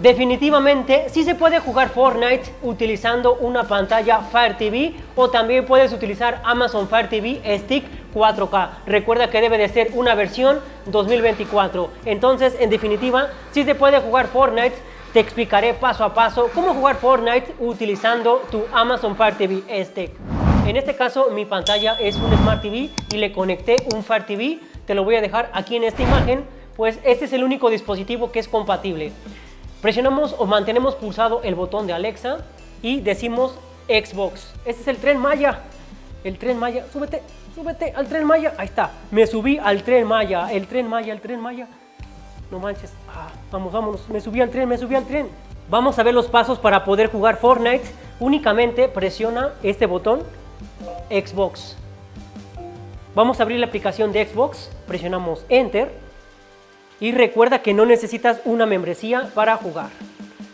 Definitivamente sí se puede jugar Fortnite utilizando una pantalla Fire TV, o también puedes utilizar Amazon Fire TV Stick 4K. Recuerda que debe de ser una versión 2024. Entonces, en definitiva, sí se puede jugar Fortnite. Te explicaré paso a paso cómo jugar Fortnite utilizando tu Amazon Fire TV Stick. En este caso, mi pantalla es un Smart TV y le conecté un Fire TV. Te lo voy a dejar aquí en esta imagen, pues este es el único dispositivo que es compatible. Presionamos o mantenemos pulsado el botón de Alexa y decimos Xbox. Este es el Tren Maya. El Tren Maya. Súbete, súbete al Tren Maya. Ahí está. Me subí al Tren Maya. El Tren Maya, el Tren Maya. No manches. Ah, vamos, vámonos. Me subí al tren, me subí al tren. Vamos a ver los pasos para poder jugar Fortnite. Únicamente presiona este botón Xbox. Vamos a abrir la aplicación de Xbox. Presionamos Enter. Y recuerda que no necesitas una membresía para jugar.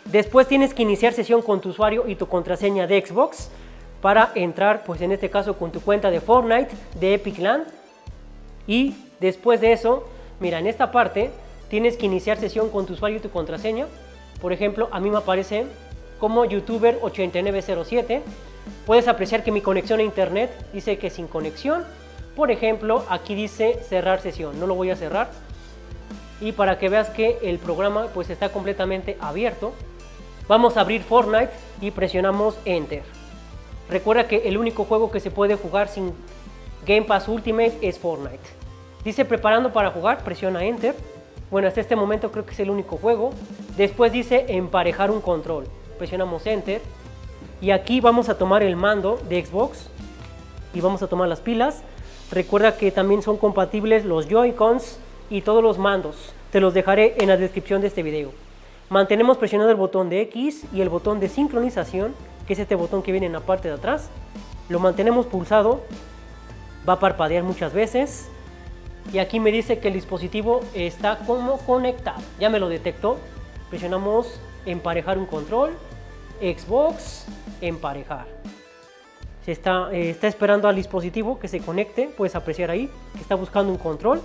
Después tienes que iniciar sesión con tu usuario y tu contraseña de Xbox para entrar, pues en este caso con tu cuenta de Fortnite, de Epic Land. Y después de eso, mira, en esta parte tienes que iniciar sesión con tu usuario y tu contraseña. Por ejemplo, a mí me aparece como youtuber 8907. Puedes apreciar que mi conexión a internet dice que sin conexión. Por ejemplo, aquí dice cerrar sesión. No lo voy a cerrar. Y para que veas que el programa pues está completamente abierto, vamos a abrir Fortnite y presionamos Enter. Recuerda que el único juego que se puede jugar sin Game Pass Ultimate es Fortnite. Dice preparando para jugar, presiona Enter. Bueno, hasta este momento creo que es el único juego. Después dice emparejar un control, presionamos Enter. Y aquí vamos a tomar el mando de Xbox y vamos a tomar las pilas. Recuerda que también son compatibles los Joy-Cons y todos los mandos, te los dejaré en la descripción de este video. Mantenemos presionado el botón de X y el botón de sincronización, que es este botón que viene en la parte de atrás. Lo mantenemos pulsado, va a parpadear muchas veces y aquí me dice que el dispositivo está como conectado, ya me lo detectó. Presionamos emparejar un control, Xbox, emparejar. Se está esperando al dispositivo que se conecte, puedes apreciar ahí que está buscando un control.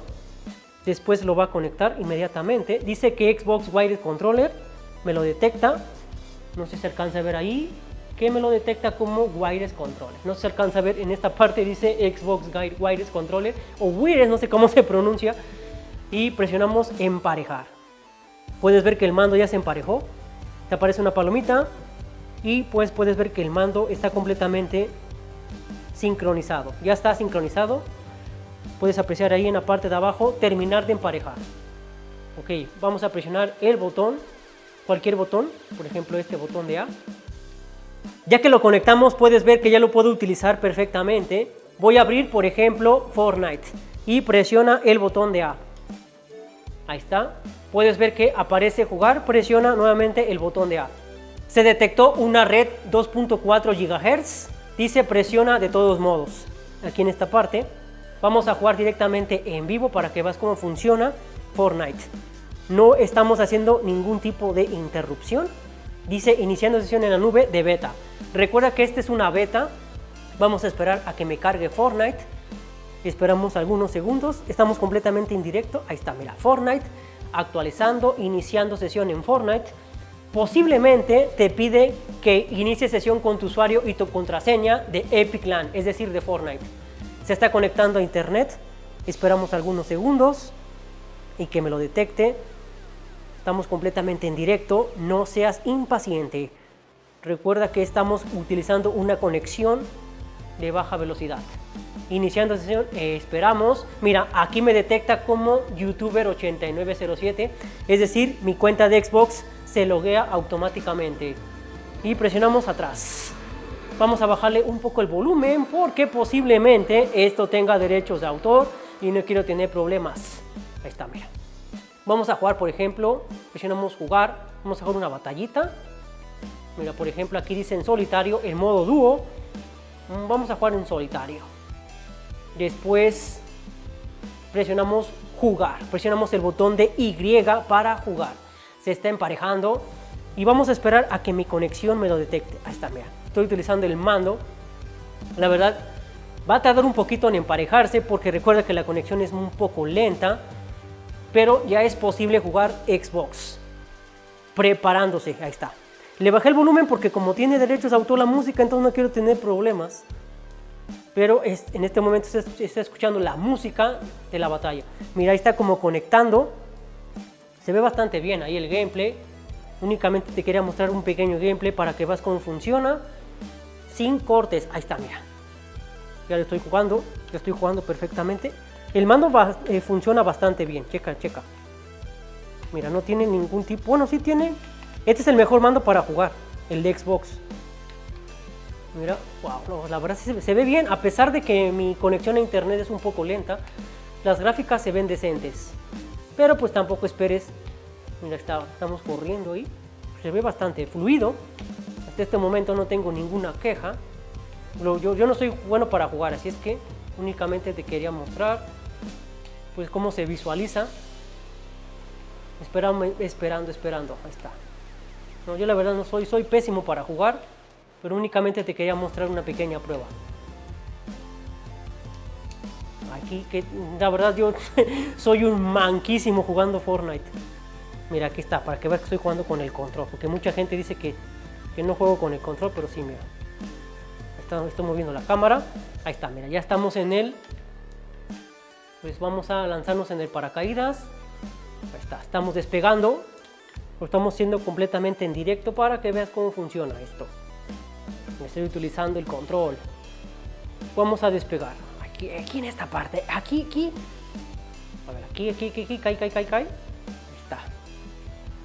Después lo va a conectar inmediatamente. Dice que Xbox Wireless Controller, me lo detecta. No sé si se alcanza a ver ahí, que me lo detecta como Wireless Controller. No se alcanza a ver en esta parte, dice Xbox Wireless Controller o Wireless, no sé cómo se pronuncia. Y presionamos emparejar. Puedes ver que el mando ya se emparejó. Te aparece una palomita y pues puedes ver que el mando está completamente sincronizado. Ya está sincronizado. Puedes apreciar ahí en la parte de abajo, terminar de emparejar. Ok, vamos a presionar el botón, cualquier botón, por ejemplo este botón de A. Ya que lo conectamos, puedes ver que ya lo puedo utilizar perfectamente. Voy a abrir, por ejemplo, Fortnite y presiona el botón de A. Ahí está. Puedes ver que aparece jugar, presiona nuevamente el botón de A. Se detectó una red 2.4 GHz, dice presiona de todos modos. Aquí en esta parte vamos a jugar directamente en vivo para que veas cómo funciona Fortnite. No estamos haciendo ningún tipo de interrupción. Dice iniciando sesión en la nube de beta. Recuerda que esta es una beta. Vamos a esperar a que me cargue Fortnite. Esperamos algunos segundos. Estamos completamente en directo. Ahí está, mira, Fortnite actualizando, iniciando sesión en Fortnite. Posiblemente te pide que inicie sesión con tu usuario y tu contraseña de Epic Land, es decir, de Fortnite. Se está conectando a internet, esperamos algunos segundos y que me lo detecte. Estamos completamente en directo, no seas impaciente. Recuerda que estamos utilizando una conexión de baja velocidad. Iniciando sesión, esperamos. Mira, aquí me detecta como youtuber 8907, es decir, mi cuenta de Xbox se loguea automáticamente. Y presionamos atrás. Vamos a bajarle un poco el volumen porque posiblemente esto tenga derechos de autor y no quiero tener problemas. Ahí está, mira. Vamos a jugar, por ejemplo, presionamos jugar, vamos a jugar una batallita. Mira, por ejemplo, aquí dice en solitario, en modo dúo. Vamos a jugar en solitario. Después presionamos jugar, presionamos el botón de Y para jugar. Se está emparejando y vamos a esperar a que mi conexión me lo detecte. Ahí está, mira. Estoy utilizando el mando, la verdad va a tardar un poquito en emparejarse porque recuerda que la conexión es un poco lenta, pero ya es posible jugar Xbox. preparándose. Ahí está. Le bajé el volumen porque como tiene derechos de autor la música, entonces no quiero tener problemas. Pero en este momento se está escuchando la música de la batalla. Mira, ahí está como conectando. Se ve bastante bien ahí el gameplay. Únicamente te quería mostrar un pequeño gameplay para que veas cómo funciona. Sin cortes. Ahí está, mira. Ya lo estoy jugando. Ya estoy jugando perfectamente. El mando funciona bastante bien. Checa, checa. Mira, no tiene ningún tipo... Bueno, sí tiene... Este es el mejor mando para jugar. El de Xbox. Mira, wow, no, la verdad se ve bien. A pesar de que mi conexión a internet es un poco lenta, las gráficas se ven decentes. Pero pues tampoco esperes. Mira, estamos corriendo ahí. Se ve bastante fluido. Hasta este momento no tengo ninguna queja. Yo no soy bueno para jugar, así es que únicamente te quería mostrar pues cómo se visualiza. Esperando. Ahí está. No, yo la verdad no soy pésimo para jugar, pero únicamente te quería mostrar una pequeña prueba. Aquí, que la verdad yo soy un manquísimo jugando Fortnite. Mira, aquí está, para que veas que estoy jugando con el control, porque mucha gente dice que no juego con el control, pero sí, mira. Estoy moviendo la cámara. Ahí está, mira, ya estamos en el... Pues vamos a lanzarnos en el paracaídas. Ahí está, estamos despegando. Lo estamos haciendo completamente en directo para que veas cómo funciona esto. Me estoy utilizando el control. Vamos a despegar. Aquí en esta parte. Aquí. A ver, aquí. Cae. Ahí está.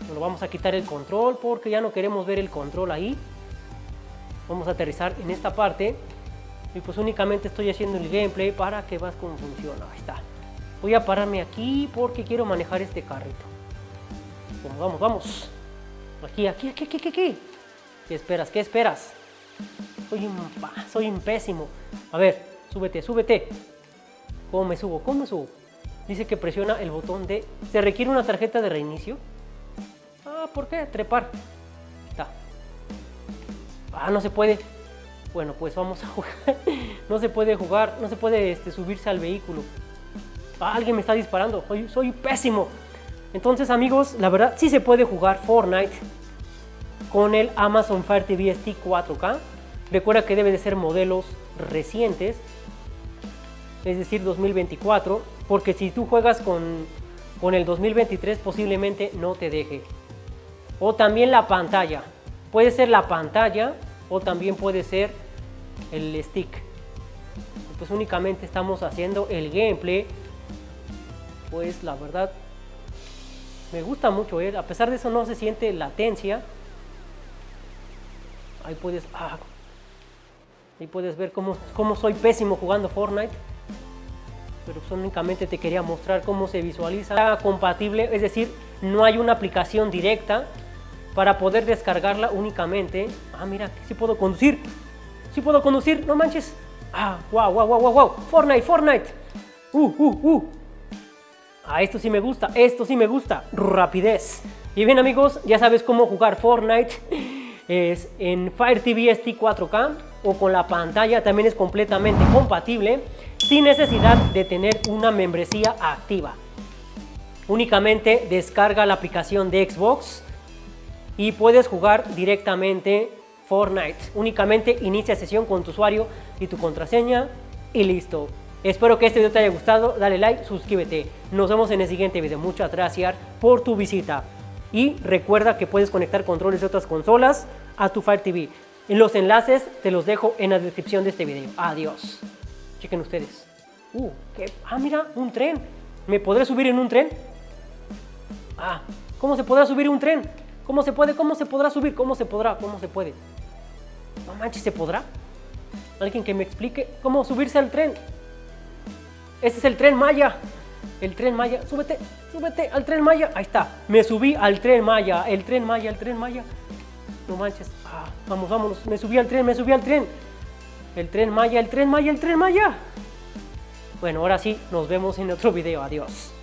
Bueno, vamos a quitar el control porque ya no queremos ver el control ahí. Vamos a aterrizar en esta parte. Y pues únicamente estoy haciendo el gameplay para que veas cómo funciona. Ahí está. Voy a pararme aquí porque quiero manejar este carrito. Vamos. Aquí. ¿Qué esperas? Soy un pésimo. A ver, súbete. ¿Cómo me subo? Dice que presiona el botón de... ¿Se requiere una tarjeta de reinicio? Ah, ¿por qué? Trepar. Está. Ah, no se puede. Bueno, pues vamos a jugar. No se puede jugar. No se puede subirse al vehículo. Ah, alguien me está disparando. Soy pésimo. Entonces, amigos, la verdad sí se puede jugar Fortnite con el Amazon Fire TV Stick 4K. Recuerda que debe de ser modelos recientes, es decir 2024, porque si tú juegas con el 2023 posiblemente no te deje. O también la pantalla, puede ser la pantalla o también puede ser el stick. Pues únicamente estamos haciendo el gameplay, pues la verdad me gusta mucho, a pesar de eso no se siente latencia. Ahí puedes, ver cómo soy pésimo jugando Fortnite. Pero únicamente te quería mostrar cómo se visualiza. Está compatible, es decir, no hay una aplicación directa para poder descargarla únicamente. Ah, mira, sí puedo conducir, no manches. Ah, wow. Fortnite. Ah, esto sí me gusta. Rapidez. Y bien, amigos, ya sabes cómo jugar Fortnite. Es en Fire TV Stick 4K o con la pantalla, también es completamente compatible sin necesidad de tener una membresía activa. Únicamente descarga la aplicación de Xbox y puedes jugar directamente Fortnite. Únicamente inicia sesión con tu usuario y tu contraseña y listo. Espero que este video te haya gustado, dale like, suscríbete. Nos vemos en el siguiente video. Muchas gracias por tu visita. Y recuerda que puedes conectar controles de otras consolas a tu Fire TV. Los enlaces te los dejo en la descripción de este video. Adiós. Chequen ustedes. Mira, un tren. ¿Me podré subir en un tren? Ah, ¿cómo se podrá subir un tren? ¿Cómo se puede? No manches, ¿se podrá? Alguien que me explique cómo subirse al tren. Este es el Tren Maya. El Tren Maya, súbete al Tren Maya. Ahí está, me subí al Tren Maya. El Tren Maya. No manches, vámonos. Me subí al tren. El Tren Maya. Bueno, ahora sí, nos vemos en otro video. Adiós.